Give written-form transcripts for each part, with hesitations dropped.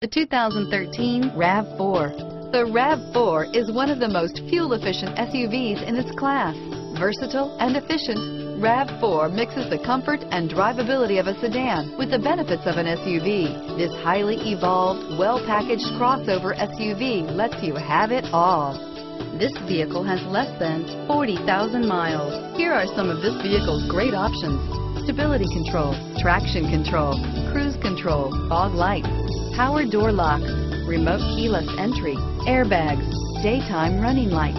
The 2013 RAV4. The RAV4 is one of the most fuel-efficient SUVs in its class. Versatile and efficient, RAV4 mixes the comfort and drivability of a sedan with the benefits of an SUV. This highly evolved, well-packaged crossover SUV lets you have it all. This vehicle has less than 40,000 miles. Here are some of this vehicle's great options: stability control, traction control, cruise control, fog lights, power door locks, remote keyless entry, airbags, daytime running lights,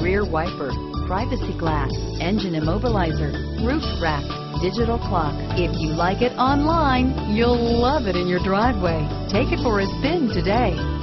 rear wiper, privacy glass, engine immobilizer, roof rack, digital clock. If you like it online, you'll love it in your driveway. Take it for a spin today.